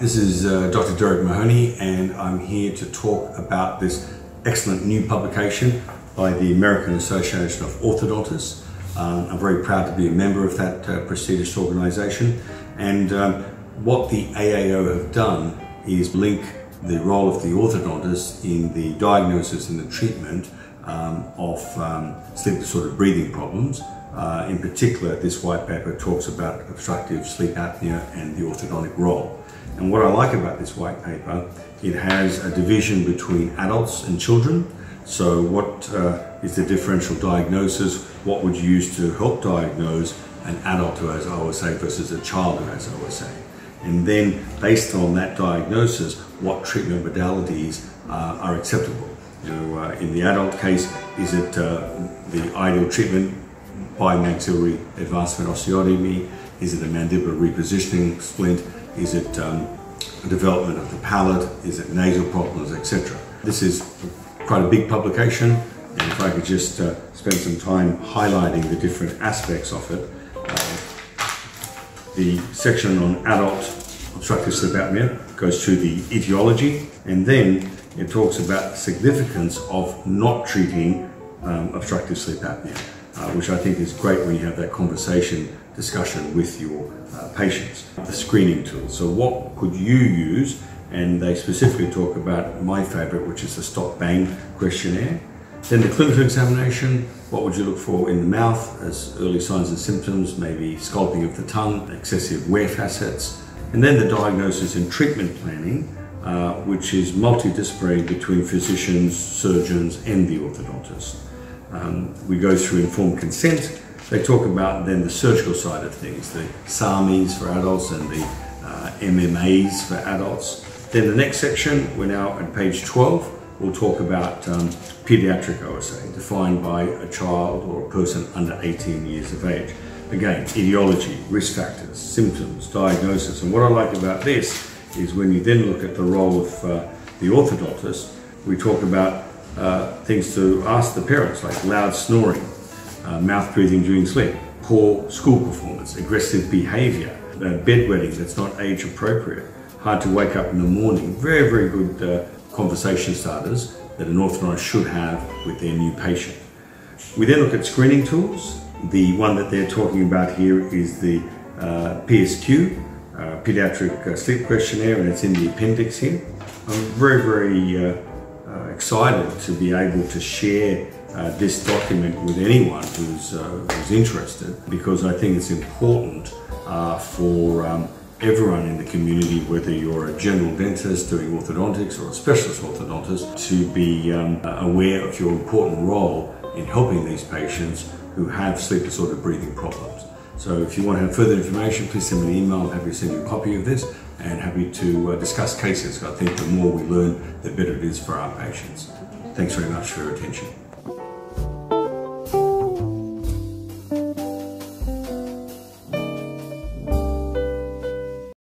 This is Dr. Derek Mahoney, and I'm here to talk about this excellent new publication by the American Association of Orthodontists. I'm very proud to be a member of that prestigious organisation, and what the AAO have done is link the role of the orthodontist in the diagnosis and the treatment of sleep disordered breathing problems. In particular, this white paper talks about obstructive sleep apnea and the orthodontic role. And what I like about this white paper, it has a division between adults and children. So what is the differential diagnosis? What would you use to help diagnose an adult who has OSA versus a child who has OSA? And then based on that diagnosis, what treatment modalities are acceptable? You know, in the adult case, is it the ideal treatment by maxillary advancement osteotomy? Is it a mandibular repositioning splint? Is it development of the palate? Is it nasal problems, etc.? This is quite a big publication, and if I could just spend some time highlighting the different aspects of it. The section on adult obstructive sleep apnea goes through the etiology, and then it talks about the significance of not treating obstructive sleep apnea, which I think is great when you have that discussion with your patients. The screening tools, so what could you use? And they specifically talk about my favorite, which is the Stop Bang questionnaire. Then the clinical examination, what would you look for in the mouth as early signs and symptoms, maybe sculpting of the tongue, excessive wear facets. And then the diagnosis and treatment planning, which is multidisciplinary between physicians, surgeons, and the orthodontist. We go through informed consent. They talk about then the surgical side of things, the SARMs for adults and the MMAs for adults. Then the next section, we're now at page 12, we'll talk about pediatric OSA, defined by a child or a person under 18 years of age. Again, etiology, risk factors, symptoms, diagnosis. And what I like about this is when you then look at the role of the orthodontist, we talk about things to ask the parents, like loud snoring, mouth breathing during sleep, poor school performance, aggressive behaviour, bedwetting that's not age appropriate, hard to wake up in the morning. Very, very good conversation starters that an orthodontist should have with their new patient. We then look at screening tools. The one that they're talking about here is the PSQ, Pediatric Sleep Questionnaire, and it's in the appendix here. I'm very, very excited to be able to share this document with anyone who's interested, because I think it's important for everyone in the community, whether you're a general dentist doing orthodontics or a specialist orthodontist, to be aware of your important role in helping these patients who have sleep disorder breathing problems. So if you want to have further information, please send me an email. I'm happy to send you a copy of this, and happy to discuss cases. I think the more we learn, the better it is for our patients. Thanks very much for your attention.